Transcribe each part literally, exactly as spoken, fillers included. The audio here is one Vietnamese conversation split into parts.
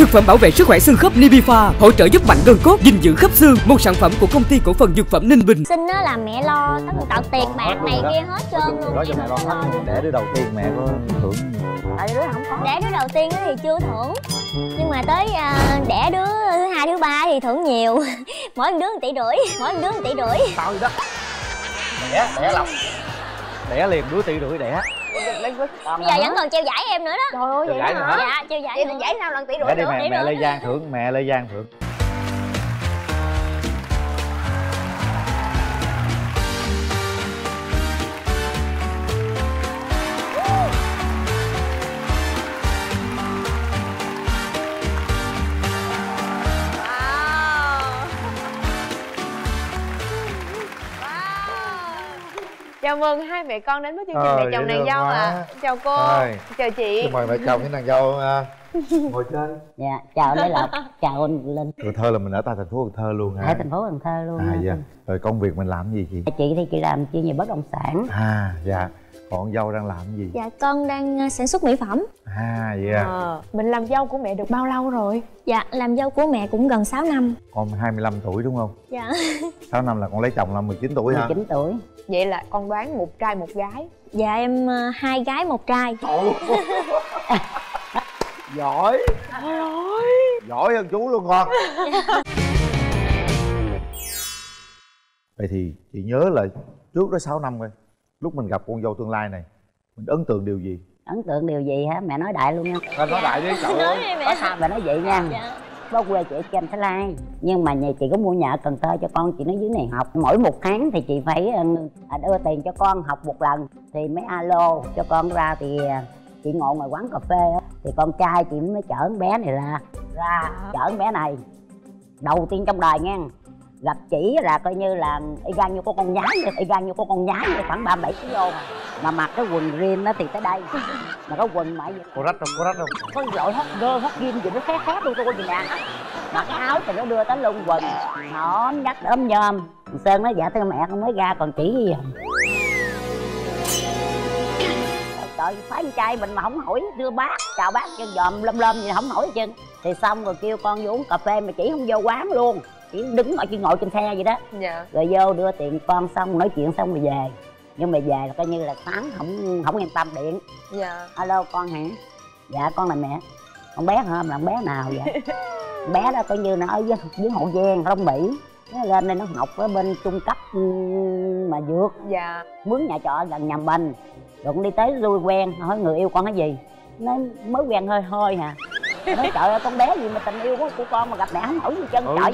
Thực phẩm bảo vệ sức khỏe xương khớp Nibifar hỗ trợ giúp mạnh gân cốt, dinh dưỡng khớp xương, một sản phẩm của công ty cổ phần dược phẩm Ninh Bình. Xin nó là mẹ lo tất tật tiền bạc này kia hết trơn luôn. Đó giờ mẹ lo hết. Đẻ đứa đầu tiên mẹ có thưởng. Tại đứa không có. Đẻ đứa đầu tiên thì chưa thưởng. Nhưng mà tới đẻ đứa thứ hai thứ ba thì thưởng nhiều. Mỗi đứa một tỷ rưỡi, mỗi đứa một tỷ rưỡi. Tao gì đó. Đẻ, đẻ lòng. Đẻ liền đứa tỷ rưỡi đẻ. Bây giờ vẫn còn treo giải em nữa đó. Trời ơi, vậy giải hả? Dạ, treo giải. Vậy thì giải nào lần tỷ rưỡi nữa. Mẹ, mẹ Lê Giang thưởng, mẹ Lê Giang thưởng. Chào mừng hai mẹ con đến với chương trình Mẹ Chồng Nàng Dâu ạ. À. Chào cô, rồi. Chào chị. Xin mời mẹ chồng với nàng dâu ngồi chơi. Dạ, chào Lê Lộc, chào anh Quyền Linh. Cần Thơ là mình ở tại thành phố Cần Thơ luôn hả? Ở thành phố Cần Thơ luôn. À, dạ. Rồi công việc mình làm gì chị? Chị thì chị làm chuyên về bất động sản. À, dạ. Còn dâu đang làm gì? Dạ, con đang sản xuất mỹ phẩm. À, dạ. À, mình làm dâu của mẹ được bao lâu rồi? Dạ, làm dâu của mẹ cũng gần sáu năm. Con hai mươi lăm tuổi đúng không? Dạ. sáu năm là con lấy chồng là mười chín tuổi hả? mười chín tuổi. Vậy là con đoán một trai một gái. Dạ em hai gái một trai. Giỏi. Ôi, giỏi hơn chú luôn con. Vậy thì chị nhớ là trước đó sáu năm rồi, lúc mình gặp con dâu tương lai này, mình ấn tượng điều gì? Ấn tượng điều gì hả? Mẹ nói đại luôn nha. Mẹ nói đại với cậu ơi. Mẹ nói vậy nha. Dạ. Bố quê chị ở trên Thái Lan, nhưng mà nhà chị có mua nhà ở Cần Thơ cho con chị nó dưới này học. Mỗi một tháng thì chị phải đưa tiền cho con học một lần thì mới alo cho con ra. Thì chị ngồi ngoài quán cà phê thì con trai chị mới chở con bé này ra ra chở con bé này đầu tiên trong đời nha. Gặp chỉ là coi như là y gan như có con nhái vậy, y gan như có con nhái vậy, khoảng ba mươi bảy ki lô mà mặc cái quần riêng nó thì tới đây mà có quần mãi vậy. Có rách không? Có rách không? Có dội hot girl, hot jean gì nó khé khé luôn, tôi có gì nè. Mặc áo thì nó đưa tới luôn quần, nón đắt ôm nhôm. Sơn nói dạ thưa mẹ con mới ra còn chỉ gì vậy? Trời phái con trai mình mà không hỏi đưa bác, chào bác chân dòm lâm lâm gì không hỏi hết trơn. Thì xong rồi kêu con vô uống cà phê mà chỉ không vô quán luôn. Chỉ đứng ở trên ngồi trên xe vậy đó. Dạ. Rồi vô đưa tiền con xong nói chuyện xong rồi về. Nhưng mà về là coi như là sáng không không yên tâm điện. Dạ. Alo con hả? Dạ con là mẹ. Con bé hả? Là con bé nào vậy? Con bé đó coi như nó ở với, với Hậu Giang, Long Mỹ. Nó lên đây nó học ở bên trung cấp mà dược. Dạ. Mướn nhà trọ gần nhà mình. Rồi con đi tới lui quen, hỏi người yêu con cái gì? Nó mới quen hơi hơi hả? Nói trời ơi con bé gì mà tình yêu của con mà gặp mẹ không hỏi gì chân. Ừ. Trời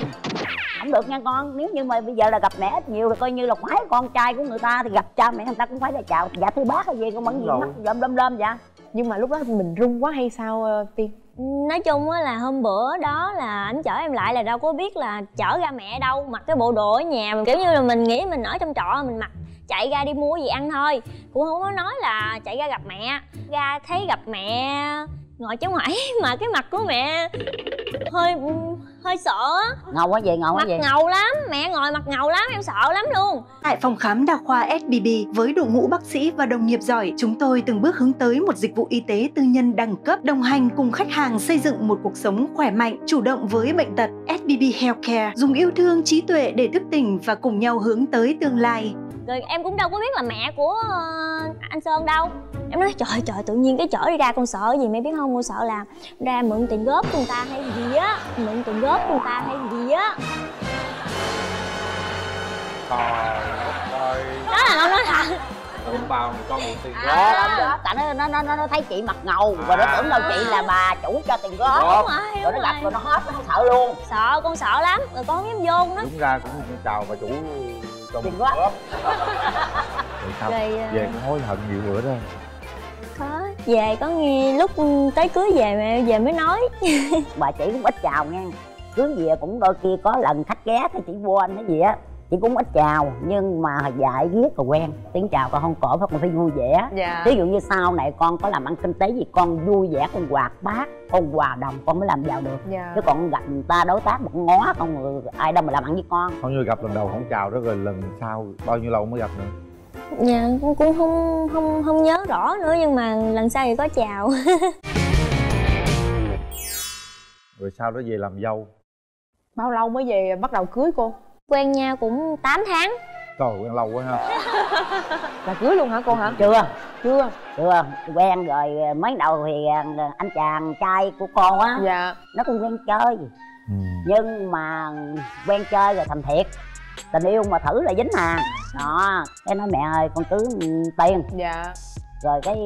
không được nha con, nếu như mà bây giờ là gặp mẹ ít nhiều rồi coi như là khoái con trai của người ta thì gặp cha mẹ người ta cũng phải là chào dạ thưa bác hay gì con bắn gì mắt lơm lơm lơm vậy. Nhưng mà lúc đó mình run quá hay sao uh, Tiên? Nói chung á là hôm bữa đó là ảnh chở em lại là đâu có biết là chở ra mẹ đâu, mặc cái bộ đồ ở nhà mình kiểu như là mình nghĩ mình ở trong trọ mình mặc chạy ra đi mua gì ăn thôi, cũng không có nói là chạy ra gặp mẹ. Ra thấy gặp mẹ ngồi chứ ngoại mà cái mặt của mẹ hơi hơi sợ á, ngầu quá vậy, ngầu quá vậy, mặt ngầu lắm, mẹ ngồi mặt ngầu lắm, em sợ lắm luôn. Tại phòng khám đa khoa ét bê bê với đội ngũ bác sĩ và đồng nghiệp giỏi, chúng tôi từng bước hướng tới một dịch vụ y tế tư nhân đẳng cấp, đồng hành cùng khách hàng xây dựng một cuộc sống khỏe mạnh, chủ động với bệnh tật. ét bê bê Healthcare dùng yêu thương, trí tuệ để thức tỉnh và cùng nhau hướng tới tương lai. Rồi em cũng đâu có biết là mẹ của uh, anh Sơn đâu. Em nói trời trời tự nhiên cái chở đi ra con sợ gì mẹ biết không, con sợ là ra mượn tiền góp của người ta hay gì á, mượn tiền góp của người ta hay gì á. Trời đó là nó nói thật. Ông bao này con mượn tiền góp đó, tại nó nó nó nó thấy chị mặt ngầu và nó tưởng đâu chị là bà chủ cho tiền góp. Đúng rồi, rồi nó gặp rồi nó hết nó sợ luôn. Sợ, con sợ lắm, rồi con không dám vô nó. Đúng ra cũng chào bà chủ. Tiền góp. Rồi về cũng hối hận nhiều bữa rồi. Có về có nghe lúc tới cưới về mẹ về mới nói. Bà chị cũng ít chào nha, cưới về cũng đôi kia có lần khách ghé thì chị quên cái gì á, chị cũng ít chào nhưng mà dạy viết rồi quen tiếng chào còn không cổ phải còn phải vui vẻ. Dạ. Ví dụ như sau này con có làm ăn kinh tế gì con vui vẻ con quạt bát con hòa đồng con mới làm giàu được. Dạ. Chứ còn gặp người ta đối tác một ngó không ai đâu mà làm ăn với con. Không như gặp lần đầu không chào đó rồi lần sau bao nhiêu lâu mới gặp nữa? Dạ con cũng không không không nhớ rõ nữa nhưng mà lần sau thì có chào. Rồi sau đó về làm dâu. Bao lâu mới về bắt đầu cưới cô? Quen nhau cũng tám tháng. Trời, quen lâu quá ha. Là cưới luôn hả cô hả? Chưa. Chưa. Chưa, quen rồi mới đầu thì anh chàng trai của con á. Dạ. Nó cũng quen chơi. Ừ. Nhưng mà quen chơi rồi thành thiệt. Tình yêu mà thử là dính à. Đó, em nói mẹ ơi con cứ tiền. Dạ. Rồi cái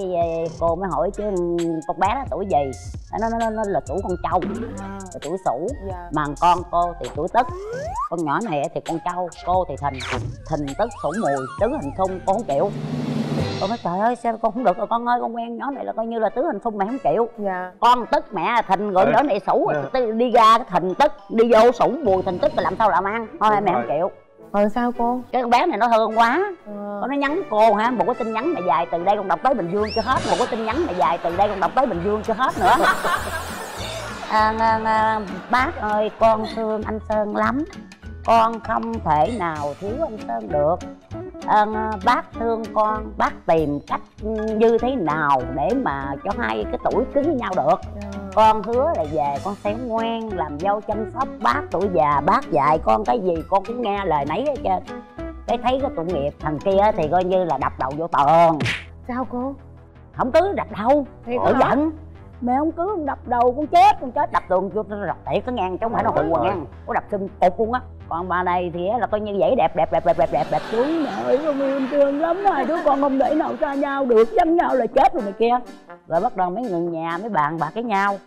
cô mới hỏi chứ con bé đó tuổi gì? Nó nó nó là tuổi con trâu, là tuổi sủ. Dạ. Mà con cô thì tuổi tức. Con nhỏ này thì con trâu, cô thì thìn. Thìn tức sủ mùi, tứ hình xung con không chịu. Con nói trời ơi sao con không được rồi con ơi, con quen nhỏ này là coi như là tứ hình xung mẹ không chịu. Dạ. Con tức mẹ thìn rồi nhỏ này sủ. Dạ. Đi ra cái thìn tức, đi vô sủ mùi thìn tức là làm sao làm ăn. Thôi mẹ rồi. Không chịu. Rồi sao cô? Cái con bé này nó thương quá. Ờ. Nó nhắn cô hả? Một cái tin nhắn mà dài từ đây con đọc tới Bình Dương chưa hết. Một cái tin nhắn mà dài từ đây con đọc tới Bình Dương chưa hết nữa. à, à, à, Bác ơi con thương anh Sơn lắm. Con không thể nào thiếu anh Sơn được. à, Bác thương con, bác tìm cách như thế nào để mà cho hai cái tuổi cứng với nhau được. Ờ. Con hứa là về con sẽ ngoan làm dâu chăm sóc bác, tuổi già bác dạy con cái gì con cũng nghe lời nấy hết trơn. Cái thấy cái tội nghiệp thằng kia thì coi như là đập đầu vô tường. Sao cô? Không cứ đập đầu nổi giận. Mẹ không cứ đập đầu con chết, con chết đập tường vô đập tẩy có ngang chứ không phải nó hụt ngang, có đập sưng cột luôn á. Còn bà này thì là coi như vậy đẹp đẹp đẹp đẹp đẹp đẹp đẹp xuống. Mẹ ơi con yêu thương lắm, hai đứa con không để nào xa nhau được, dám nhau là chết rồi này kia. Rồi bắt đầu mấy người nhà mấy bạn bạc với nhau.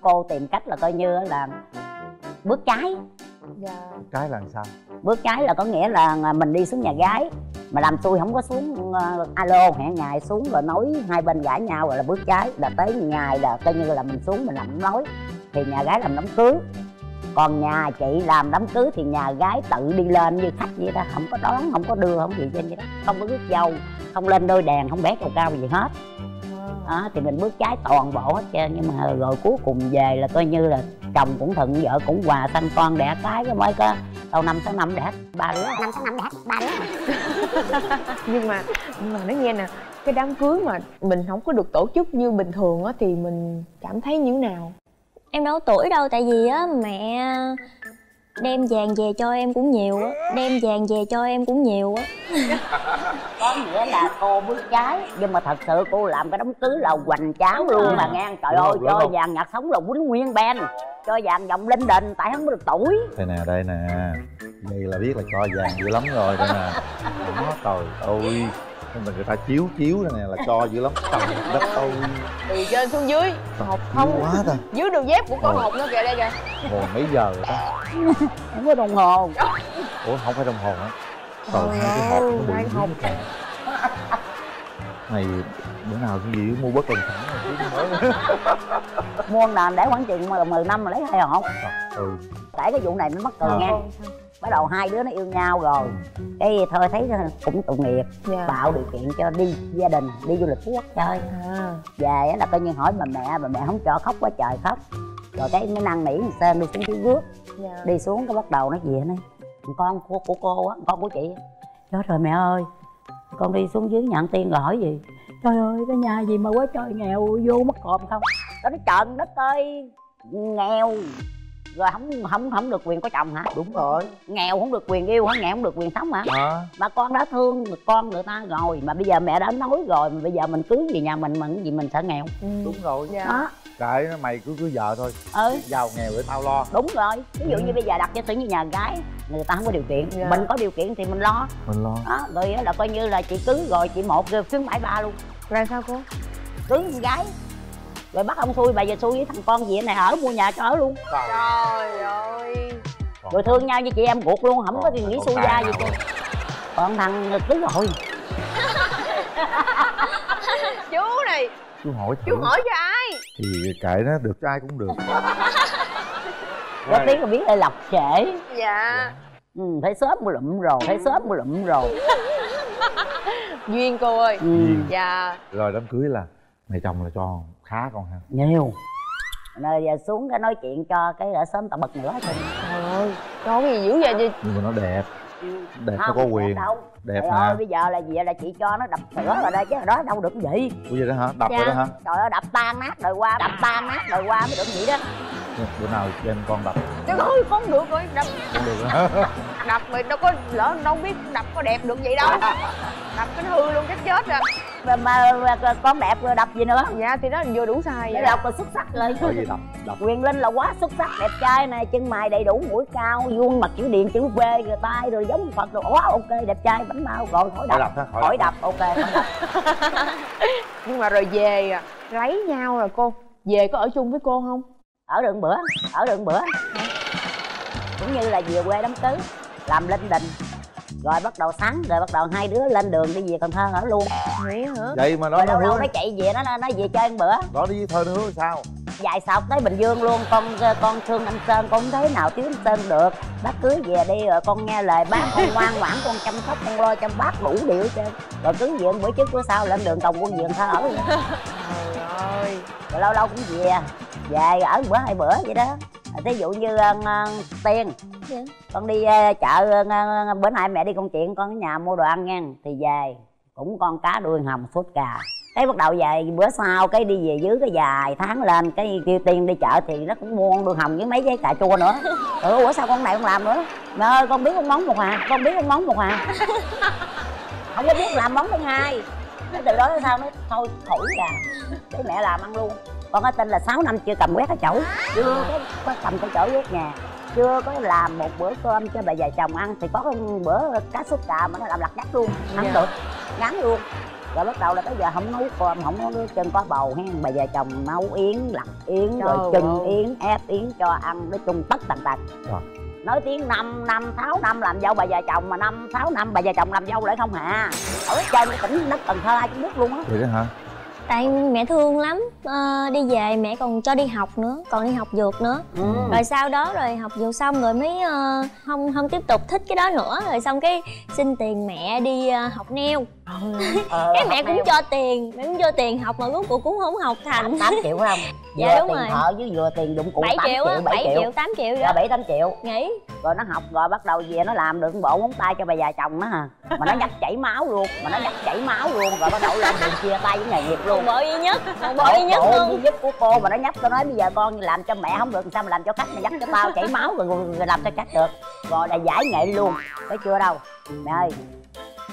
Cô tìm cách là coi như là bước trái. Dạ. Bước trái là sao? Bước trái là có nghĩa là mình đi xuống nhà gái mà làm xui không có xuống uh, alo hẹn ngày xuống rồi nói hai bên gãi nhau rồi là bước trái, là tới ngày là coi như là mình xuống mình làm đám nói thì nhà gái làm đám cưới. Còn nhà chị làm đám cưới thì nhà gái tự đi lên như khách vậy đó, không có đón, không có đưa, không gì trên vậy đó, không có rước dâu, không lên đôi đèn, không bé cầu cao gì hết. À, thì mình bước trái toàn bộ hết trơn. Nhưng mà rồi cuối cùng về là coi như là chồng cũng thuận, vợ cũng hòa, sanh con đẻ cái cái mới có đầu năm sáu năm đẻ ba đứa, năm sáu năm đẻ ba đứa. nhưng mà nhưng mà nói nghe nè, cái đám cưới mà mình không có được tổ chức như bình thường á thì mình cảm thấy như thế nào? Em đâu có tuổi đâu, tại vì á mẹ đem vàng về cho em cũng nhiều á, đem vàng về cho em cũng nhiều á. Có nghĩa là cô bước trái, nhưng mà thật sự cô làm cái đám cưới là hoành cháo luôn. Ừ. Mà ngang trời ơi, cho không? Vàng nhạc sống là quýnh nguyên ben, cho vàng vòng linh đình tại không có được tuổi. Đây nè, đây nè, đây là biết là cho vàng dữ lắm rồi đây nè. Đó, trời ơi, mà người ta chiếu chiếu đây nè là cho dữ lắm, tầm đất ơi, từ trên xuống dưới hột không quá ta. Dưới đường dép của con hột nữa kìa, đây kìa. Ồ mấy giờ rồi ta? Không có đồng hồ. Ủa không phải đồng hồ hả? Trời, hai cái hột nó bự hột này, bữa nào cái gì mua bớt đồng thẳng mới mua nền để khoảng chừng mười năm mà lấy hai hột. Ừ. Tại cái vụ này nó mắc cười à. Nha, bắt đầu hai đứa nó yêu nhau rồi cái thôi thấy cũng tội nghiệp. Yeah. Tạo điều kiện cho đi gia đình đi du lịch Phú Quốc chơi. À. Về là coi như hỏi mà mẹ mà mẹ không cho khóc quá trời khóc. Rồi cái mới năn nỉ Sơn đi xuống dưới bước. Yeah. Đi xuống cái bắt đầu nói gì nói con của, của cô á, con của chị đó rồi mẹ ơi con đi xuống dưới nhận tiền rồi hỏi gì trời ơi cái nhà gì mà quá trời nghèo vô mất cộm không đó nó trận đất ơi nghèo. Rồi không không không được quyền có chồng hả? Đúng rồi. Nghèo không được quyền yêu hả? Nghèo không được quyền sống hả? À. Mà con đã thương được con người ta rồi, mà bây giờ mẹ đã nói rồi, mà bây giờ mình cưới về nhà mình mình gì mình sợ nghèo. Ừ. Đúng rồi. Dạ. Đó. Kệ mày cứ cưới vợ thôi. Ừ. Giàu nghèo để tao lo. Đúng rồi. Ví dụ như bây giờ đặt cho tự nhiên nhà gái người ta không có điều kiện. Dạ. Mình có điều kiện thì mình lo. Mình lo. Đó. Rồi đó là coi như là chị cưới rồi chị một rồi cưới mãi ba luôn. Rồi sao cô? Cưới con gái. Rồi bắt ông xui bà giờ xui với thằng con gì này ở mua nhà cho ở luôn. Trời ơi. Rồi thương nhau với chị em ruột luôn, không còn có nghĩ xui ra gì chứ. Còn thằng cưới rồi. Chú này. Chú hỏi thử. Chú hỏi cho ai? Thì kệ nó được cho ai cũng được. Có tiếng là biết Lê Lộc trễ. Dạ. Ừ, thấy sớm mua lụm rồi, thấy sớm mua lụm rồi. Duyên cô ơi. Ừ. Dạ. Rồi đám cưới là mày chồng là cho khá con ha. Nhiều. Rồi giờ xuống cái nói chuyện cho cái ở sớm tao bật nữa. Trời ơi, có cái gì dữ vậy chứ. Nhưng mà nó đẹp. Đẹp không, nó có quyền. Đẹp, đẹp nè. Ơi, bây giờ là gì vậy là chị cho nó đập sữa rồi đây chứ đó đâu được vậy. Ủa vậy đó hả? Đập dạ. Rồi đó hả? Trời ơi đập tan nát rồi qua, đập tan nát rồi qua mới được vậy đó. Bữa nào đem con đập. Trời ơi, con được rồi, đập. Con được rồi. Đập mà đâu có lỡ, đâu biết đập có đẹp được vậy đâu. Đập cái hư luôn, chết chết rồi. Mà, mà, mà con đẹp rồi đập gì nữa? Dạ thì đó vừa đủ sai vậy. Đọc là xuất sắc rồi. Có gì đọc, đọc. Quyền Linh là quá xuất sắc, đẹp trai này, chân mày đầy đủ, mũi cao, vuông mặt chữ điền, chữ V, rồi tay rồi giống Phật rồi, quá ok, đẹp trai, bánh bao rồi khỏi đập. Đọc, khỏi, khỏi đập, đọc. Ok. Nhưng mà rồi về lấy nhau rồi cô, về có ở chung với cô không? Ở được bữa, ở được bữa. Cũng như là về quê đám cưới, làm linh đình. Rồi bắt đầu sáng, rồi bắt đầu hai đứa lên đường đi về Cần Thơ ở luôn. Vậy hả? Vậy mà nó đâu đâu nó chạy về, nó nó về chơi một bữa. Đó đi với Thơ nữa sao? Dài sọc tới Bình Dương luôn, con con thương anh Sơn, con không thấy nào thiếu anh Sơn được. Bác cưới về đi rồi con nghe lời bác, con ngoan ngoãn, con chăm sóc, con lo chăm bác đủ điều hết trơn. Rồi cưới về bữa trước bữa sau lên đường Tòng Quân về Cần Thơ ở luôn. Trời ơi. Rồi lâu lâu cũng về, về ở một bữa hai bữa vậy đó. Thí dụ như uh, Tiên dạ. Con đi uh, chợ uh, bữa nay mẹ đi công chuyện, con ở nhà mua đồ ăn nha. Thì về cũng con cá đuôi hồng sốt cà. Cái bắt đầu về bữa sau cái đi về dưới cái vài tháng lên cái kêu Tiên đi chợ thì nó cũng mua đuôi hồng với mấy cái cà chua nữa. Ừ, ủa sao con này không làm nữa? Mẹ ơi con biết con món một hà, con biết con món một hà. Không có biết làm món thứ hai. Cái từ đó sao nó thôi thổi gà để mẹ làm ăn luôn. Con có tin là sáu năm chưa cầm quét cái chậu, chưa có, có cầm cái chổi quét nhà, chưa có làm một bữa cơm cho bà vợ chồng ăn. Thì có cái bữa cá súp cà mà nó làm lặt nhắc luôn, ăn yeah. được, ngắn luôn. Rồi bắt đầu là tới giờ không nấu cơm, không nấu nước chân có bầu hay bà vợ chồng nấu yến, lặt yến, trời rồi chừng yến, ép yến cho ăn, nói chung tất tần tật. Nói tiếng năm, năm, sáu năm làm dâu bà già chồng mà năm, sáu năm bà già chồng làm dâu lại không hả? Ở trên cái tỉnh đất Cần Thơ ai cũng biết luôn á. Vậy đó hả? Tại mẹ thương lắm, à, đi về mẹ còn cho đi học nữa, còn đi học dược nữa. Ừ. Rồi sau đó rồi học dược xong rồi mới uh, không không tiếp tục thích cái đó nữa. Rồi xong cái xin tiền mẹ đi uh, học nail. Ừ. Ờ, cái mẹ cũng nail. cho tiền, mẹ cũng cho tiền học mà cuối cùng cũng không học thành. tám triệu không? Dạ, dạ đúng rồi. Thợ với vừa tiền dụng cụ tám triệu, bảy triệu, tám triệu đó. bảy tám triệu. Nghỉ. Rồi nó học rồi bắt đầu về nó làm được bộ móng tay cho bà già chồng nó hả? Mà nó nhắc chảy máu luôn, mà nó nhắc chảy máu luôn rồi bắt đầu lên đường chia tay với nghề nghiệp luôn. Bộ duy nhất, bộ duy nhất luôn. Duy nhất của cô mà nó nhắc tôi nói bây giờ con làm cho mẹ không được sao mà làm cho khách, mà nhắc cho tao chảy máu rồi, rồi làm cho khách được. Rồi đã giải nghệ luôn. Thấy chưa đâu. Mẹ ơi.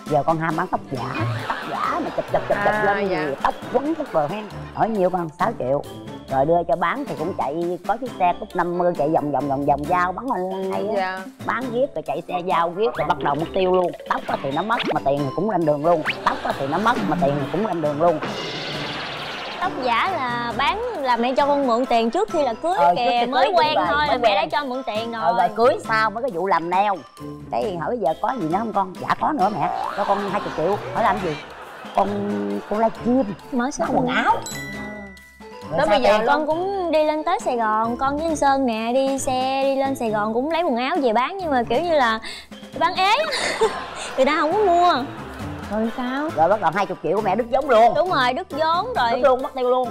Giờ con ham bán tóc giả, tóc giả mà chụp chụp chụp chụp à, lên dạ. Tóc quấn tóc bờ hen. Hỏi nhiều con sáu triệu. Rồi đưa cho bán thì cũng chạy, có chiếc xe cúp năm mươi chạy vòng vòng vòng vòng dao bắn lên hay á. Dạ. Bán ghép rồi chạy xe dao ghép rồi bắt đầu mất tiêu luôn. Tóc thì nó mất mà tiền cũng lên đường luôn. Tóc thì nó mất mà tiền cũng lên đường luôn. Tóc giả là bán là mẹ cho con mượn tiền trước khi là cưới ờ, kìa cưới mới quen rồi, thôi là mẹ đã cho mượn tiền rồi. Ờ, rồi cưới sao mới cái vụ làm nail. Cái hỏi giờ có gì nữa không con? Dạ có nữa mẹ, cho con hai mươi triệu. Hỏi làm gì? Con con live stream mới sắm quần áo. Đó bây giờ con cũng đi lên tới Sài Gòn, con với anh Sơn nè đi xe đi lên Sài Gòn cũng lấy quần áo về bán nhưng mà kiểu như là bán ế. Người ta không có mua. Rồi sao? Rồi bắt đầu hai mươi triệu của mẹ đứt vốn luôn. Đúng rồi, đứt vốn rồi. Đứt luôn, mất tiêu luôn.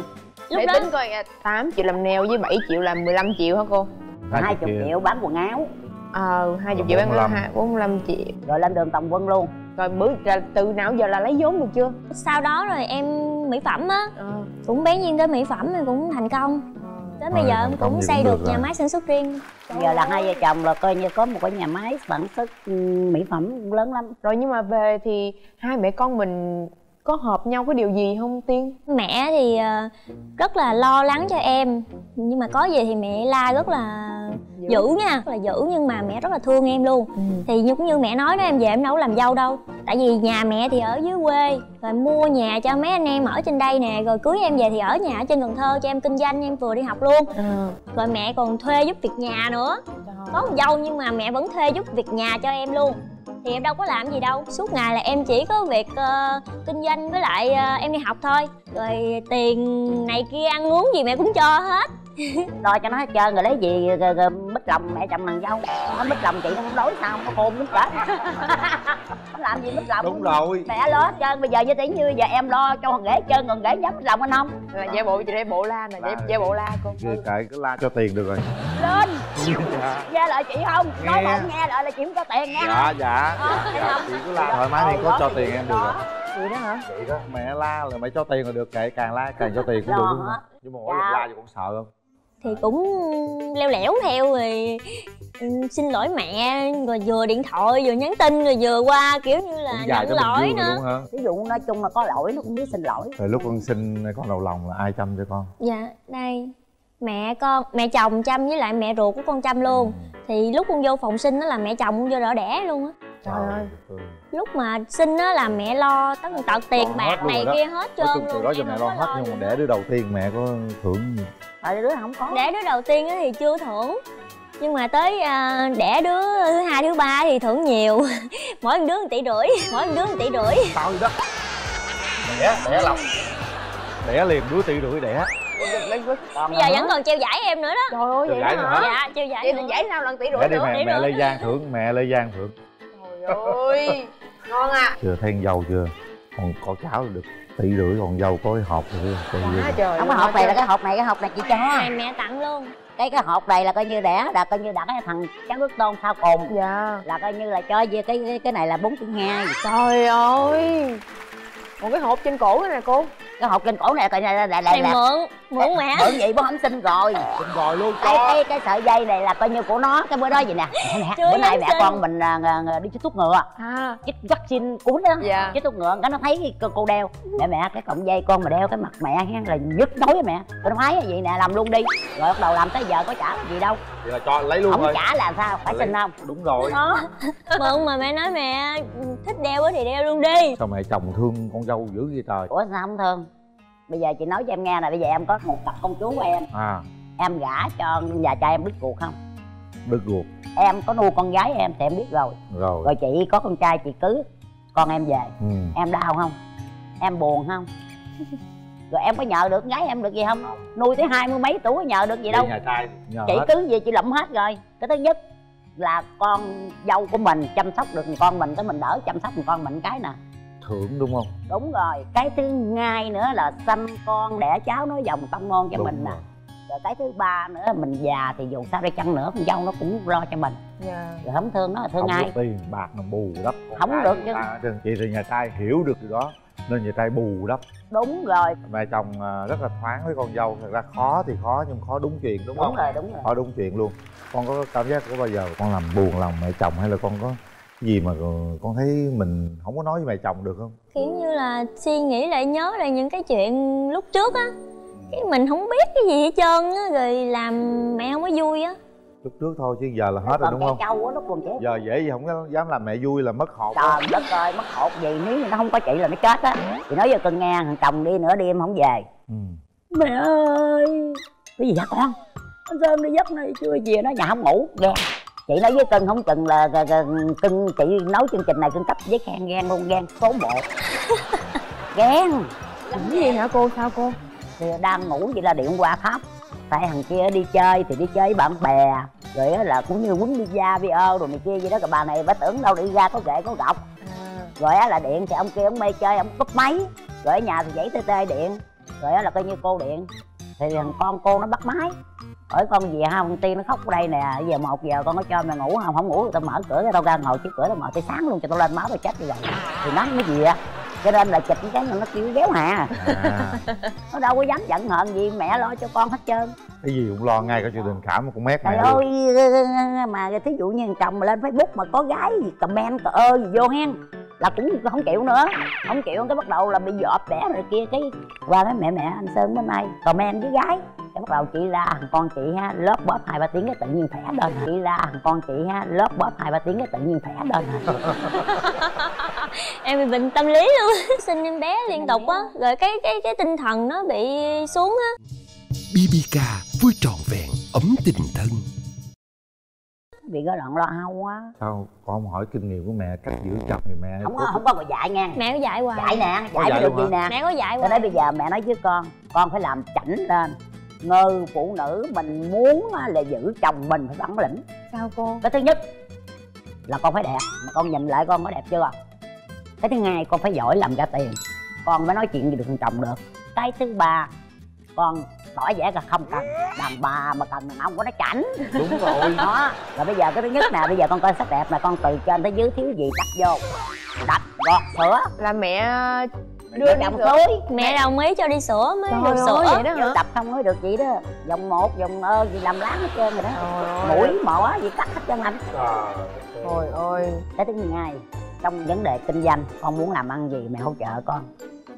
Lúc mẹ đó tính coi tám triệu làm nail với bảy triệu là mười lăm triệu hả cô? hai mươi triệu bán quần áo. Ờ, hai mươi triệu bán quần áo, bốn mươi lăm triệu. Rồi lên đường Tòng Quân luôn. Rồi bữa từ nào giờ là lấy vốn được chưa? Sau đó rồi em mỹ phẩm á, à. Cũng bán riêng tới mỹ phẩm thì cũng thành công. Tới bây à, giờ em cũng xây cũng được, được nhà máy sản xuất riêng. Giờ là hai vợ chồng là coi như có một cái nhà máy sản xuất mỹ phẩm lớn lắm. Rồi nhưng mà về thì hai mẹ con mình có hợp nhau cái điều gì không Tiên? Mẹ thì rất là lo lắng cho em, nhưng mà có gì thì mẹ la rất là dữ, dữ nha, là dữ nhưng mà mẹ rất là thương em luôn. Ừ. Thì như cũng như mẹ nói đó, em về em đâu có làm dâu đâu. Tại vì nhà mẹ thì ở dưới quê, rồi mua nhà cho mấy anh em ở trên đây nè, rồi cưới em về thì ở nhà ở trên Cần Thơ cho em kinh doanh, em vừa đi học luôn. Ừ. Rồi mẹ còn thuê giúp việc nhà nữa. Có một dâu nhưng mà mẹ vẫn thuê giúp việc nhà cho em luôn. Thì em đâu có làm gì đâu, suốt ngày là em chỉ có việc uh, kinh doanh với lại uh, em đi học thôi. Rồi tiền này kia ăn uống gì mẹ cũng cho hết. Lo cho nó hết trơn rồi lấy gì rồi, rồi mít lòng mẹ chồng nàng dâu. Nó mít lòng chị nó không đói sao, nó khôn mít cả. Nó làm gì mít lòng. Đúng rồi. Mẹ lo hết trơn, bây giờ với tiếng như giờ em lo cho thằng rể trơn, còn rể nhắm mít lòng anh không? Là giả bộ chị để bộ la nè, giả bộ la con. Kệ cứ la cho tiền được rồi. Lên. Dạ. Nghe lời chị không? Nói không nghe lời là chị không có tiền nghe. Dạ dạ. Dạ chị cứ la thoải mái đi, có cho tiền em được rồi. Vậy đó hả? Vậy đó, mẹ la là mẹ cho tiền là được, kệ càng la càng cho tiền cũng được. Nhưng mà mỗi lần la thì cũng sợ không? thì cũng leo lẻo theo rồi xin lỗi mẹ, rồi vừa điện thoại vừa nhắn tin rồi vừa qua kiểu như là nhận lỗi nữa. Ví dụ nói chung là có lỗi nó cũng biết xin lỗi. Rồi lúc con xin con đầu lòng là ai chăm cho con? Dạ đây mẹ con, mẹ chồng chăm với lại mẹ ruột của con chăm luôn. Ừ. Thì lúc con vô phòng sinh đó là mẹ chồng con vô đỡ đẻ luôn á. Trời ơi. Lúc mà sinh á là mẹ lo tất tật tiền bạc này kia hết trơn luôn. Từ đó cho mẹ lo hết, nhưng mà đẻ đứa đầu tiên mẹ có thưởng gì? Tại đứa không có. Đẻ đứa đầu tiên thì chưa thưởng, nhưng mà tới đẻ đứa thứ hai thứ ba thì thưởng nhiều. Mỗi đứa một tỷ rưỡi, mỗi đứa một tỷ rưỡi. Tao gì đó. Đẻ, đẻ lòng. Đẻ liền đứa tỷ rưỡi đẻ. Bây giờ vẫn còn treo giải em nữa đó. Trời ơi vậy giải hả? Dạ, treo giải. Vậy giải sao lần tỷ rưỡi nữa? Mẹ Lê Giang thưởng, mẹ Lê Giang thưởng. Trời ơi, ngon à. Chưa thấy dâu chưa? Còn có cháu được tỷ rưỡi, còn dâu có cái hộp rồi. Trời, không có hộp này là cái hộp này, cái hộp này chị cho. Này mẹ tặng luôn. Cái cái hộp này là coi như đẻ, là coi như đặt cái thằng cháu nước tôn sau cùng. Dạ. Là coi như là cho cái cái, cái này là bốn chữ hai. Trời ơi. Còn cái hộp trên cổ cái này cô? Cái hộp trên cổ này coi như là là là mượn, mượn mẹ. Mượn vậy bố không xin rồi. Xin rồi luôn. Cái cái cái sợi dây này là coi như của nó, cái bữa đó vậy nè. Bữa nay mẹ con mình đi chích thuốc ngựa. À. Chích vaccine cúm đó. Chích thuốc ngựa, cái nó thấy cô đeo. Mẹ mẹ cái cọng dây con mà đeo cái mặt mẹ hen là nhức nối với mẹ. Tôi nói vậy nè làm luôn đi. Rồi bắt đầu làm tới giờ có trả gì đâu. Vậy là cho lấy luôn. Không trả là sao? Phải xin không? Đúng rồi. Mượn mà mẹ nói mẹ thích đeo thì đeo luôn đi. Sao mẹ chồng thương con dâu dữ vậy trời? Ủa sao không thương? Bây giờ chị nói cho em nghe nè, bây giờ em có một cặp công chúa của em. À. Em gả cho nhà trai em đứt ruột không? Đứt ruột. Em có nuôi con gái em thì em biết rồi. Rồi. Rồi chị có con trai chị cưới con em về. Ừ. Em đau không? Em buồn không? Rồi em có nhờ được con gái em được gì không? Nuôi tới hai mươi mấy tuổi nhờ được gì chị đâu. Nhà trai nhờ chị hết. Cứ gì chị lụm hết rồi. Cái thứ nhất là con dâu của mình chăm sóc được con mình, cái mình đỡ chăm sóc được con mình cái nè. Thưởng đúng không? Đúng rồi. Cái thứ hai nữa là sanh con đẻ cháu nói dòng tâm ngon cho đúng mình nè. Rồi. Rồi cái thứ ba nữa là mình già thì dù sao đi chăng nữa con dâu nó cũng lo cho mình. Yeah. Rồi không thương nó là thương không ai? Không được tiền bạc mà bù đắp. Không được chứ. À, chị thì nhà trai hiểu được điều đó nên nhà trai bù đắp. Đúng rồi. Mẹ chồng rất là thoáng với con dâu. Thật ra khó thì khó nhưng khó đúng chuyện đúng, đúng không? Đúng rồi đúng rồi. Khó đúng chuyện luôn. Con có cảm giác có bao giờ con làm buồn lòng mẹ chồng hay là con có gì mà con thấy mình không có nói với mẹ chồng được không? Kiểu như là suy nghĩ lại nhớ lại những cái chuyện lúc trước á, cái mình không biết cái gì hết trơn á, rồi làm mẹ không có vui á. Lúc trước thôi chứ giờ là hết rồi đúng không? Trâu á, nó còn chết. Giờ dễ gì không có dám làm mẹ vui là mất hột. Trời đất ơi, mất hột gì nếu như nó không có chị là nó chết á. Thì nói giờ cần nghe thằng chồng đi nữa đi em không về. Ừ. Mẹ ơi, cái gì vậy con? Anh Sơn đi giấc này chưa về nó nhà không ngủ ghen. Chị nói với Cưng không chừng là Cưng chị nấu chương trình này Cưng cấp với khen ghen luôn, ghen số bộ. Ghen cái gì hả cô? Sao cô? Thì đang ngủ vậy là điện qua khóc. Tại thằng kia đi chơi thì đi chơi với bạn bè, rồi là cũng như quýnh đi da vi ơ rồi này kia vậy đó. Rồi bà này bà tưởng đâu đi ra có rễ có gọc. Rồi á là điện thì ông kia ông mê chơi, ông cúp máy. Rồi ở nhà thì dãy tê tê điện. Rồi á là coi như cô điện. Thì thằng con cô nó bắt máy hỏi con gì ha, công ty nó khóc ở đây nè, giờ một giờ con có cho mày ngủ không? Không ngủ tao mở cửa tao ra ngồi trước cửa tao mở tới sáng luôn cho tao lên máu tao chết đi rồi. Thì nó nói gì á, cho nên là chịch cái nó kêu déo hà. À. Nó đâu có dám giận hờn gì, mẹ lo cho con hết trơn. Cái gì cũng lo ngay, có chuyện tình cảm cũng mét mẹ ơi luôn. Mà thí dụ như chồng mà lên Facebook mà có gái gì comment cờ ơ gì vô hen là cũng không chịu nữa, không chịu cái bắt đầu là bị dọp đẻ rồi kia cái qua nói mẹ mẹ anh Sơn bên nay comment với gái. Bắt đầu chị la thằng con chị ha, lớp bóp hai ba tiếng cái tự nhiên khỏe lên. Chị la thằng con chị ha, lớp bóp hai ba tiếng cái tự nhiên khỏe lên. Em bị bệnh tâm lý luôn. Sinh em bé liên tục á, rồi cái cái cái tinh thần nó bị xuống á. bê bê ca vui trọn vẹn ấm tình thân. Bị cái đoạn lo âu quá. Sao con không hỏi kinh nghiệm của mẹ cách giữ chồng thì mẹ không có, không có mà dạy nha. Mẹ có dạy hoài. Dạy nè, dạy mới được gì nè. Mẹ có dạy hoài. Tới bây giờ mẹ nói với con, con phải làm chảnh lên. Người phụ nữ mình muốn là giữ chồng mình phải bản lĩnh. Sao cô? Cái thứ nhất là con phải đẹp, mà con nhìn lại con có đẹp chưa? Cái thứ hai con phải giỏi làm ra tiền, con mới nói chuyện gì được thằng chồng được. Cái thứ ba con tỏ vẻ là không cần, đàn bà mà cần đàn ông có nó chảnh. Đúng rồi đó. Rồi bây giờ cái thứ nhất nè, bây giờ con coi sắc đẹp là con từ trên tới dưới thiếu gì đắp vô, đắp gọt sữa. Là mẹ đưa đồng túi mẹ đồng ý cho đi sữa mới được sữa vậy đó hả? Tập không mới được vậy đó, vòng một vòng ơ gì làm láng hết trơn rồi đó, mũi mỏ gì cắt hết trơn anh. Trời ơi, cái thứ hai trong vấn đề kinh doanh, con muốn làm ăn gì mẹ hỗ trợ con,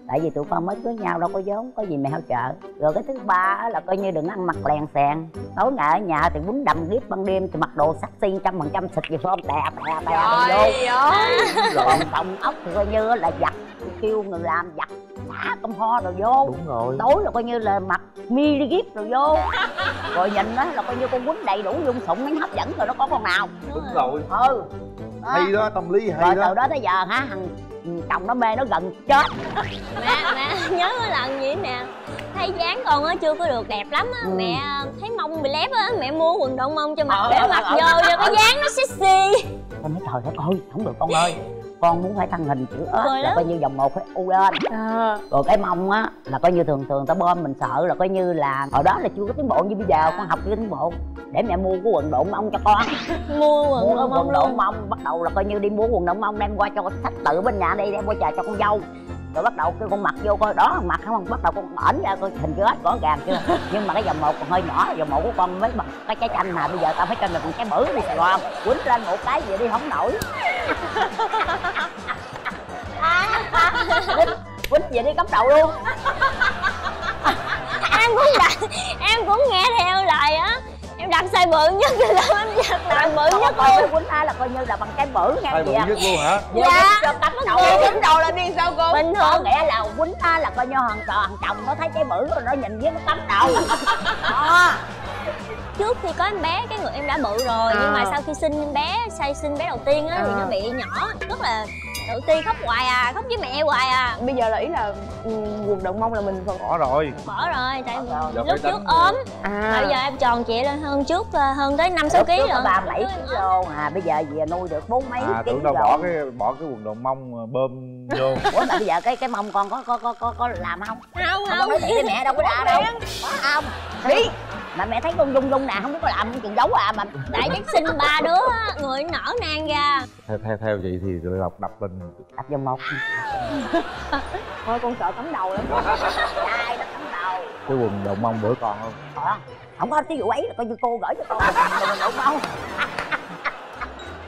tại vì tụi con mới cưới nhau đâu có vốn, có gì mẹ hỗ trợ. Rồi cái thứ ba là coi như đừng ăn mặc lèn xèn, tối ngày ở nhà thì quấn đầm ghép, ban đêm thì mặc đồ sexy trăm phần trăm, xịt gì phom tè tè tè vô. Còn tông ốc thì coi như là giặt, kêu người làm giặt xả công ho rồi vô. Đúng rồi, tối là coi như là mặc mini ghép rồi vô. Rồi nhìn đó là coi như con quấn đầy đủ dung sụng mới hấp dẫn rồi, nó có con nào. Đúng rồi, ừ đó. Hay đó, tâm lý hay. Rồi đó, từ đó tới giờ hả, thằng chồng nó mê nó gần chết. Mẹ, mẹ nhớ cái lần gì nè, thấy dáng con á chưa có được đẹp lắm á, ừ. Mẹ thấy mông bị lép á, mẹ mua quần độn mông cho mặc để ờ, mặc ờ, vô cho ờ, cái dáng nó sexy. Con nói trời đất ơi, không được con ơi, con muốn phải tăng hình chữ ớt là coi như vòng một phải u lên à. Rồi cái mông á là coi như thường thường ta bom mình sợ là coi như là hồi đó là chưa có tiến bộ như bây giờ à. Con học chưa tiến bộ, để mẹ mua cái quần độn mông cho con. Mua quần, mua quần, quần độn mông, bắt đầu là coi như đi mua quần độn mông đem qua cho sách tự bên nhà đi, đem qua chờ cho con dâu. Rồi bắt đầu kêu con mặc vô coi đó mặc không, bắt đầu con ẩn ra coi hình chữ ếch rõ ràng chưa. Nhưng mà cái vòng một còn hơi nhỏ, vòng một của con mới bằng cái trái chanh mà bây giờ tao phải cho mình còn trái bự đi Sài Gòn, quýnh lên một cái gì đi không nổi. Quýnh, quýnh về đi cắm đầu luôn. Em cũng đặt, em cũng nghe theo lời á, em đặt sai bự nhất là em đặt sai bự nhất luôn. Quýnh ai là coi như là bằng cái bự nghe gì ạ? Bự nhất luôn hả? Dạ. Rồi cắm đầu, cắm đầu là điên sao cô? Bình thường nghĩa là quýnh ai là coi như hàng trò hàng chồng nó thấy cái bự rồi nó nhìn với nó cắm đầu. À. Trước khi có em bé cái người em đã bự rồi à. Nhưng mà sau khi sinh em bé, sau sinh bé đầu tiên á à. Thì nó bị nhỏ, tức là tự ti khóc hoài à, khóc với mẹ hoài à. Bây giờ là ý là quần độn mông là mình còn bỏ rồi, bỏ rồi tại bỏ rồi. Lúc trước ốm à. Bây giờ em tròn trịa lên hơn trước, hơn tới năm sáu ký rồi, ba bảy ký luôn à, bây giờ về nuôi được bốn mấy à, ký tưởng đâu rồi. Bỏ cái bỏ cái quần độn mông bơm vô. Ủa mà bây giờ cái cái mông con có có có có, có làm không? Không không, không cái mẹ đâu có đà đâu có không đi. Mà mẹ thấy con dung dung nè, không biết có làm chuyện giấu à, mà tại biết sinh ba đứa á, người nở nang ra. Theo theo theo chị thì Lê Lộc đập mình đập vòng một. Thôi con sợ cắm đầu lắm. Trai nó cắm đầu. Cái quần đậu mông bữa còn không? Ờ, không có, cái vụ ấy là coi như cô gửi cho con quần đậu mông.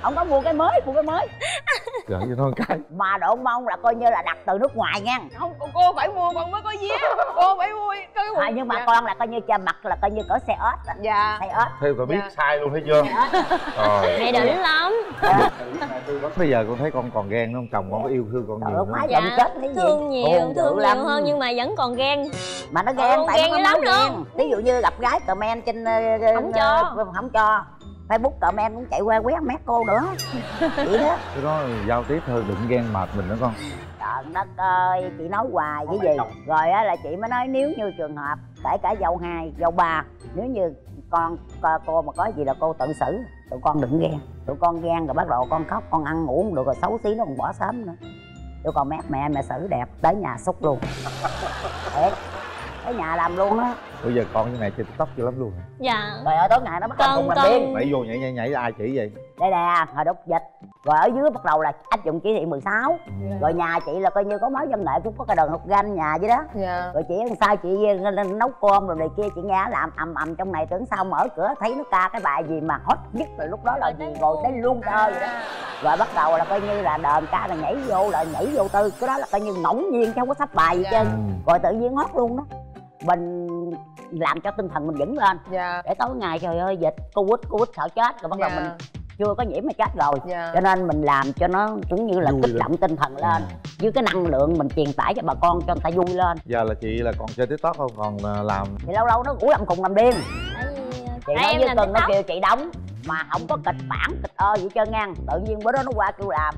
Không có mua cái mới, mua cái mới. Gửi cho con cái. Mà đậu mông là coi như là đặt từ nước ngoài nha. Không, cô phải mua con mới có vé. Cô phải mua cái quần. À, nhưng mà dạ. Con là coi như cho mặt là coi như cỡ xe ếch. Dạ. Xe ếch. Theo con biết dạ. Sai luôn thấy chưa? Trời. Mẹ đỉnh lắm. Dạ. Bây giờ con thấy con còn ghen đúng không? Chồng con có yêu thương con nhiều quá dạ. Chết thấy thương nhiều, thương, thương nhiều hơn nhưng mà vẫn còn ghen. Mà nó ghen tại ghen nó lắm luôn. Ví dụ như gặp gái comment trên không cho, không cho. Facebook comment cũng chạy qua quét mét cô nữa. Vậy đó. Cái đó giao tiếp thôi, đừng ghen mệt mình đó con. Trời đất ơi, chị nói hoài cái gì. Rồi á là chị mới nói nếu như trường hợp kể cả dâu hai, dâu ba, nếu như con cô mà có gì là cô tự xử, tụi con đừng ghen. Tụi con ghen rồi bắt đầu con khóc, con ăn ngủ không được rồi xấu xí nó còn bỏ sớm nữa. Tụi con mét mẹ mẹ xử đẹp tới nhà xúc luôn. Đấy. Ở nhà làm luôn á. Bây giờ con như này chơi TikTok chưa lắm luôn. Dạ. Rồi ở tối ngày nó bắt đầu làm điên. Phải vô nhảy nhảy nhảy ai chỉ vậy? Đây nè, hồi đốc dịch. Rồi ở dưới bắt đầu là áp dụng chỉ thị mười sáu. Yeah. Rồi nhà chị là coi như có mối văn nghệ cũng có cái đờn học ganh nhà vậy đó. Yeah. Rồi chị sao chị nấu cơm rồi này kia chị nghe làm ầm ầm trong này tưởng sao mở cửa thấy nó ca cái bài gì mà hot nhất rồi lúc đó là gì rồi tới luôn rồi. Rồi bắt đầu là coi như là đờn ca là nhảy vô là nhảy vô tư, cái đó là coi như ngẫu nhiên chứ không có sắp bài gì hết trơn. Rồi tự nhiên hot luôn đó. Mình làm cho tinh thần mình vững lên yeah. Để tối ngày trời ơi dịch Covid Covid sợ chết rồi bắt đầu yeah. Mình chưa có nhiễm mà chết rồi yeah. Cho nên mình làm cho nó cũng như là vui kích lên. Động tinh thần lên với cái năng lượng mình truyền tải cho bà con cho người ta vui lên. Giờ là chị là còn chơi TikTok không còn làm thì lâu lâu nó cũng làm cùng làm điên. Chị nói với Cần nó kêu chị đóng mà không có kịch bản kịch ơ gì trơn ngang, tự nhiên bữa đó nó qua kêu làm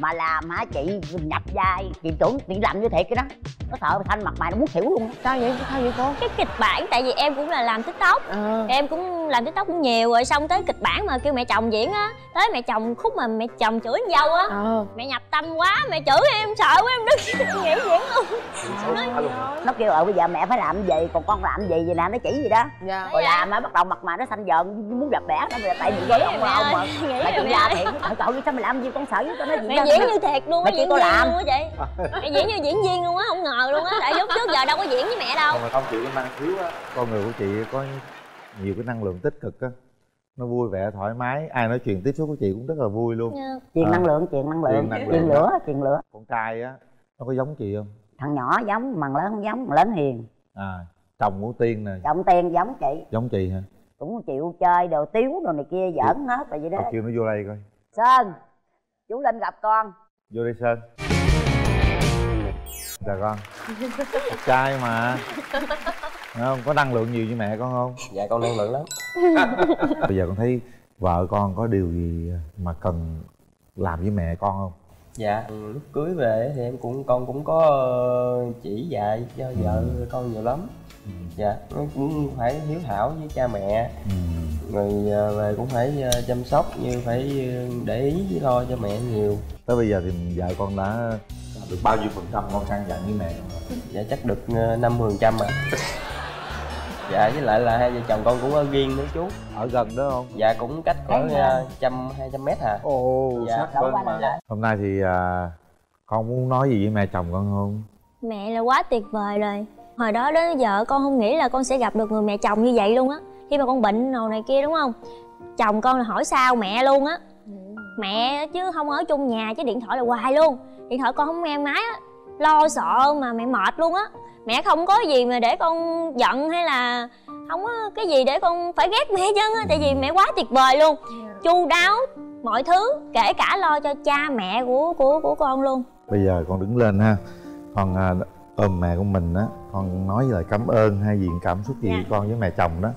mà làm hả chị nhập vai chị tưởng chị làm như thiệt cái đó. Nó sợ xanh mặt mày nó muốn xỉu luôn. Sao vậy? Sao vậy cô? Cái kịch bản, tại vì em cũng là làm TikTok à. Em cũng làm TikTok cũng nhiều rồi. Xong tới kịch bản mà kêu mẹ chồng diễn á. Tới mẹ chồng khúc mà mẹ chồng chửi em dâu á à. Mẹ nhập tâm quá, mẹ chửi em sợ quá em đứt nghỉ diễn luôn. Nó kêu ờ bây giờ mẹ phải làm gì, còn con làm gì vậy nè, nó chỉ gì đó dạ. Rồi dạ. Làm á bắt đầu mặt mày nó xanh giận, muốn gặp bẻ nó là tại vì gối ông mà ông mẹ chồng ra thiệt. Cậu đi sao mày làm gì con sợ với tao nó diễn. Mẹ diễn như thiệt luôn á, diễn như luôn á chị. Mẹ diễn như diễn viên luôn á, không ngờ luôn á. Tại lúc trước giờ đâu có diễn với mẹ đâu. Không, mà không, chị có năng khiếu á. Con người của chị có nhiều cái năng lượng tích cực á. Nó vui vẻ, thoải mái. Ai nói chuyện tiếp xúc của chị cũng rất là vui luôn yeah. Chuyện à, năng lượng, chuyện năng lượng, chuyện lửa, chuyện lửa. Con trai á, nó có giống chị không? Thằng nhỏ giống, mằng lớn không giống, mằng lớn hiền. À, chồng của Tiên nè. Chồng Tiên giống chị. Giống chị hả? Cũng chịu chơi, đồ tiếu, đồ này kia, giỡn hết rồi vậy đó. Kêu nó vô đây coi. Sơn, chú Linh gặp con. Vô đây Sơn. Dạ con. Trai mà. Không, có năng lượng nhiều như mẹ con không? Dạ con năng lượng lắm. Bây giờ con thấy vợ con có điều gì mà cần làm với mẹ con không? Dạ, lúc cưới về thì em cũng con cũng có chỉ dạy cho ừ. vợ con nhiều lắm ừ. Dạ, nó cũng phải hiếu thảo với cha mẹ ừ. Rồi về cũng phải chăm sóc, như phải để ý với lo cho mẹ nhiều. Tới bây giờ thì vợ con đã được bao nhiêu phần trăm con căn dặn với mẹ rồi? Dạ chắc được năm mươi phần trăm ạ. Dạ với lại là hai vợ chồng con cũng ở riêng nữa chú. Ở gần đó không? Dạ cũng cách khoảng một trăm hai trăm mét hả? Ồ dạ, dạ. Hôm nay thì à, con muốn nói gì với mẹ chồng con không? Mẹ là quá tuyệt vời rồi. Hồi đó đến giờ con không nghĩ là con sẽ gặp được người mẹ chồng như vậy luôn á. Khi mà con bệnh nào này kia đúng không? Chồng con là hỏi sao mẹ luôn á. Mẹ chứ không ở chung nhà chứ điện thoại là hoài luôn. Điện thoại con không nghe máy á. Lo sợ mà mẹ mệt luôn á. Mẹ không có gì mà để con giận hay là không có cái gì để con phải ghét mẹ chứ á. Tại vì mẹ quá tuyệt vời luôn. Chu đáo mọi thứ, kể cả lo cho cha mẹ của của của con luôn. Bây giờ con đứng lên ha. Con ôm mẹ của mình á, con nói lời cảm ơn hay diện cảm xúc gì dạ. Con với mẹ chồng đó.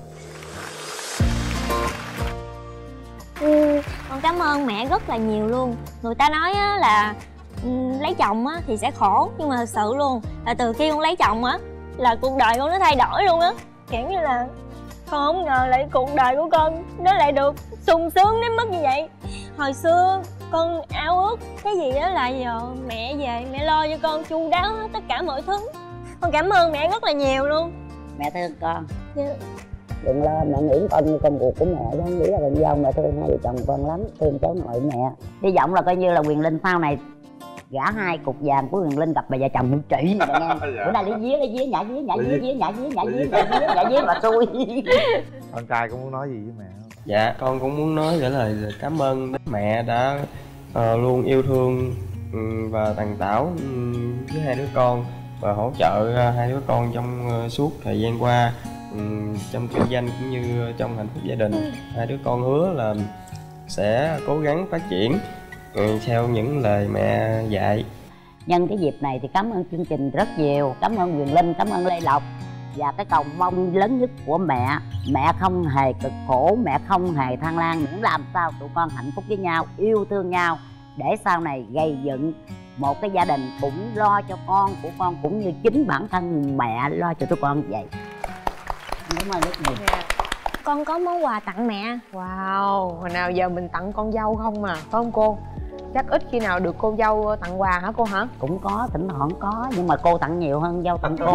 Ừ, con cảm ơn mẹ rất là nhiều luôn. Người ta nói á, là lấy chồng á, thì sẽ khổ, nhưng mà thật sự luôn là từ khi con lấy chồng á là cuộc đời con nó thay đổi luôn á. Kiểu như là con không ngờ lại cuộc đời của con nó lại được sung sướng đến mức như vậy. Hồi xưa con ao ước cái gì đó là giờ mẹ về mẹ lo cho con chu đáo hết tất cả mọi thứ. Con cảm ơn mẹ rất là nhiều luôn. Mẹ thương con yeah. Đừng lo, mẹ nghĩ con như con ruột của mẹ đó, nghĩ là con dâu. Mẹ thương hai vợ chồng con lắm, thương cháu nội mẹ. Hy vọng là coi như là Quyền Linh sau này gã hai cục vàng của Huyền Linh gặp bà vợ chồng hữu trị nè nghe. Bữa nay lấy vía lấy vía nhả vía nhả vía vía nhả vía nhả vía nhả vía mà xui. Con trai cũng muốn nói gì với mẹ không? Dạ con cũng muốn nói gửi lời cảm ơn mẹ đã uh, luôn yêu thương um, và tần tảo um, với hai đứa con và hỗ trợ uh, hai đứa con trong uh, suốt thời gian qua um, trong kinh doanh cũng như trong hạnh phúc gia đình. Hai đứa con hứa là sẽ cố gắng phát triển theo những lời mẹ dạy. Nhân cái dịp này thì cảm ơn chương trình rất nhiều. Cảm ơn Quyền Linh, cảm ơn Lê Lộc. Và cái cầu mong lớn nhất của mẹ, mẹ không hề cực khổ, mẹ không hề than lan, miễn làm sao tụi con hạnh phúc với nhau, yêu thương nhau, để sau này gây dựng một cái gia đình cũng lo cho con của con, cũng như chính bản thân mẹ lo cho tụi con vậy. Cảm ơn rất nhiều. Con có món quà tặng mẹ. Wow, hồi nào giờ mình tặng con dâu không à, phải không cô? Chắc ít khi nào được cô dâu tặng quà hả cô hả? Cũng có, thỉnh thoảng có, nhưng mà cô tặng nhiều hơn dâu tặng cô.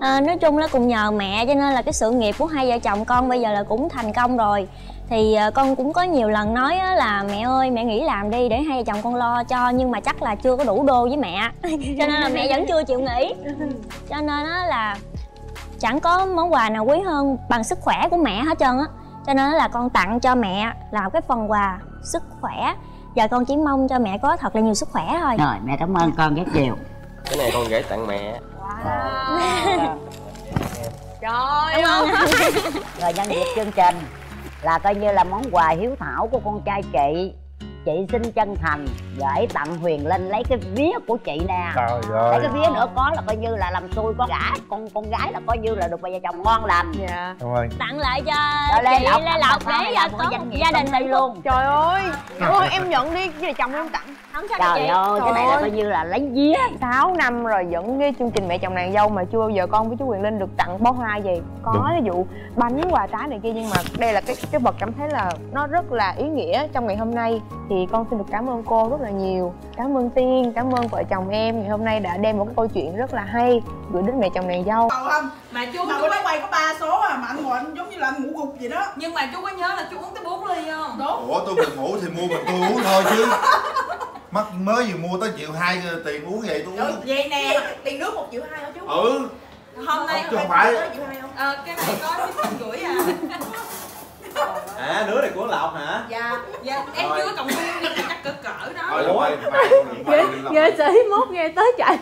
À, nói chung là cũng nhờ mẹ cho nên là cái sự nghiệp của hai vợ chồng con bây giờ là cũng thành công rồi. Thì con cũng có nhiều lần nói là mẹ ơi mẹ nghỉ làm đi để hai vợ chồng con lo cho, nhưng mà chắc là chưa có đủ đô với mẹ. Cho nên là mẹ vẫn chưa chịu nghỉ. Cho nên là chẳng có món quà nào quý hơn bằng sức khỏe của mẹ hết trơn á. Cho nên là con tặng cho mẹ là cái phần quà sức khỏe. Giờ con chỉ mong cho mẹ có thật là nhiều sức khỏe thôi. Rồi mẹ cảm ơn con rất nhiều. Cái này con gửi tặng mẹ. Wow. Trời ơi. Rồi nhân dịp chương trình là coi như là món quà hiếu thảo của con trai chị, chị xin chân thành gửi tặng Huyền Linh. Lấy cái vía của chị nè. Trời ơi. Lấy cái vía nữa có là coi như là làm xui con gái, con con gái là coi như là được bà vợ chồng ngon lành. Dạ. Đúng rồi. Tặng lại cho chị Lê Lộc để cho gia đình này luôn. Trời ơi. Thôi em nhận đi, vợ chồng em tặng. Trời ơi, cái này là coi như là lấy vía sáu năm rồi dẫn cái chương trình Mẹ Chồng Nàng Dâu mà chưa bao giờ con với chú Quyền Linh được tặng bó hoa gì. Có ví dụ bánh, quà trái này kia, nhưng mà đây là cái cái vật cảm thấy là nó rất là ý nghĩa trong ngày hôm nay. Thì con xin được cảm ơn cô rất là nhiều. Cảm ơn Tiên, cảm ơn vợ chồng em ngày hôm nay đã đem một cái câu chuyện rất là hay gửi đến Mẹ Chồng Nàng Dâu. Còn không, mà chú mà có... nó quay có ba số à, mà anh ngồi anh giống như là anh ngủ gục vậy đó. Nhưng mà chú có nhớ là chú uống tới bốn ly không? Đúng. Ủa, tôi mình ngủ thì mua mình tôi uống thôi chứ. Mắc mới vừa mua tới triệu hai tiền uống vậy tôi uống. Vậy nè, tiền nước một triệu hai hả chú? Ừ. Hôm nay không, không phải. Ờ, cái này có chín trăm rưỡi à. À, đứa này của Lộc hả? Dạ, dạ. Em chưa có cộng viên nhưng chắc cỡ cỡ đó. Rồi, nghệ sĩ mốt nghe tới chạy.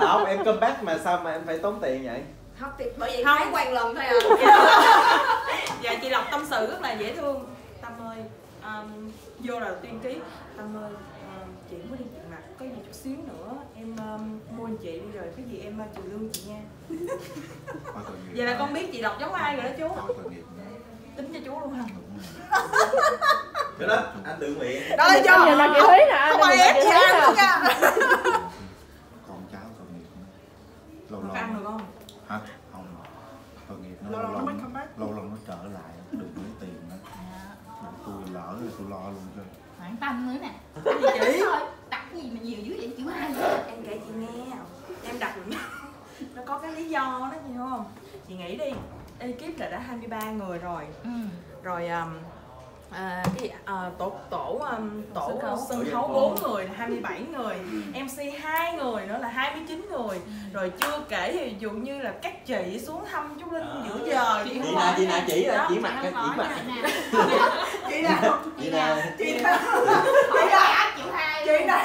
Lộc, em comeback mà sao mà em phải tốn tiền vậy? Không, bởi vì không quan lần thôi à. Dạ, chị Lộc tâm sự rất là dễ thương. Tâm ơi, um, vô là tuyên ký. Tâm ơi, um, chị mới đi tiền mặt, có gì chút xíu nữa em um, mua anh chị đi rồi, cái gì em trừ lương chị nha. Vậy là con biết chị Lộc giống ai rồi đó chú. Tính cho chú luôn hả? Cái đó, anh tự nguyện. Đó là do mình là chị Thúy nè. Không phải ép chị ăn luôn nha. Con cháu tội nghiệp lâu lâu. Có ăn được không? Hả? Không. Tội nghiệp nó lâu lâu, lâu lâu nó trở lại, được lấy tiền đó. Tôi lỡ thì tôi lo luôn cho. Khoảng tâm nữa nè. Cái gì chị? Đặt gì mà nhiều dữ vậy chị hai? Em kể chị nghe. Em đặt được. Nó có cái lý do đó chị hiểu không? Chị nghĩ đi. Ekip là đã hai mươi ba người rồi. Ừ. Rồi um, à, cái gì, à, tổ tổ um, tổ sân khấu bốn người là hai mươi bảy người, ừ. em xê hai người nữa là hai mươi chín người. Ừ. Rồi chưa kể ví dụ như là các chị xuống thăm chú Linh giữa à, giờ chị nào chị nào chỉ là chỉ mặt chỉ mặt chị nào chị nào chị nào chị nào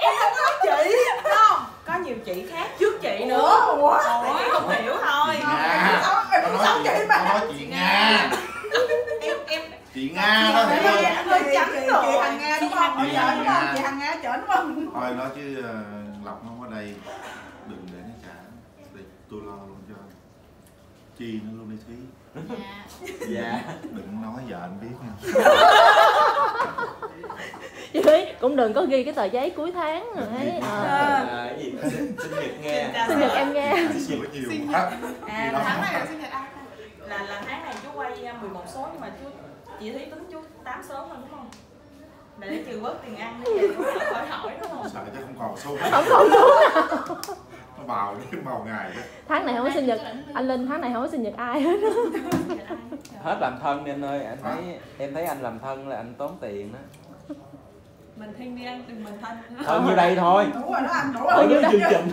em có chị không? Có nhiều chị khác trước chị nữa. Ủa? Không hiểu thôi. Em nói chị mà. Nói chị Nga. Em em chị Nga thôi. Chị Hằng Nga đúng không? Chị Hằng Nga chở đúng không? Thôi nói chứ Lộc không ở đây đừng để nó trả, để tôi lo luôn cho. Chi nó luôn đi Thúy. Dạ. Dạ. Đừng nói vợ anh biết nha. Chị Thúy cũng đừng có ghi cái tờ giấy cuối tháng rồi thấy. Ờ. Sinh nhật nghe. Sinh nhật em nghe. Sinh nhật nhiều quá. À, tháng này là sinh nhật ai? Là là tháng này chú quay mười một số nhưng mà chú chị Thúy tính chú tám số rồi đúng không? Để trừ bớt tiền ăn đi chú khỏi hỏi đúng không? Sợ chứ không còn số. Không còn số. Nó bào đi bào ngày. Tháng này không có sinh nhật anh Linh, tháng này không có sinh nhật ai hết. Hết làm thân đi anh ơi, anh thấy em thấy anh làm thân là anh tốn tiền đó. Mình thanh niên đừng mình thân. Thân như đây thôi. Đúng rồi, nó ăn đủ rồi. Đứa chương trình.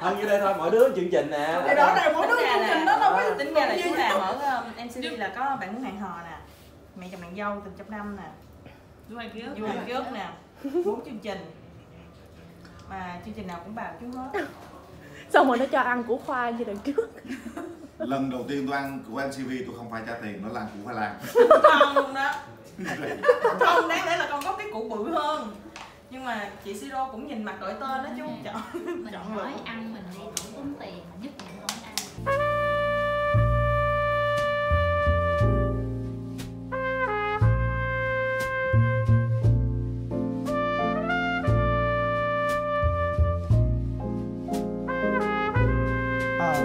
Thân như đây thôi, mỗi đứa chương trình nè. Thì đó này mỗi đứa chương trình đó đâu có tính ra là chú làm ở em xê bê là có Bạn Muốn Hẹn Hò nè, Mẹ Chồng Nàng Dâu, Tình Trong Năm nè, Du Hành Kiếp, Du Hành Kiếp nè, bốn chương trình. Mà chương trình nào cũng bảo chú hết. Xong rồi nó cho ăn củ khoai như đợt trước. Lần đầu tiên tôi ăn của em xê bê tôi không phải trả tiền, nó là củ khoai lang. Không luôn đó. Không, đáng lẽ là con có cái cụ bự hơn. Nhưng mà chị Siro cũng nhìn mặt đổi tên đó chứ không chọn. Mình chọn nói bự. Ăn mình đi cũng tốn tiền, mình nhất định không ăn. Ờ,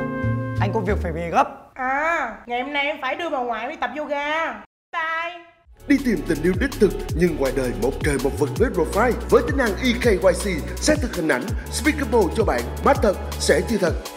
anh có việc phải về gấp. À, ngày hôm nay em phải đưa bà ngoại đi tập yoga. Bye. Đi tìm tình yêu đích thực nhưng ngoài đời một trời một vực với profile. Với tính năng e ca y xê, xác thực hình ảnh, speakable cho bạn, mát thật, sẽ chia thật.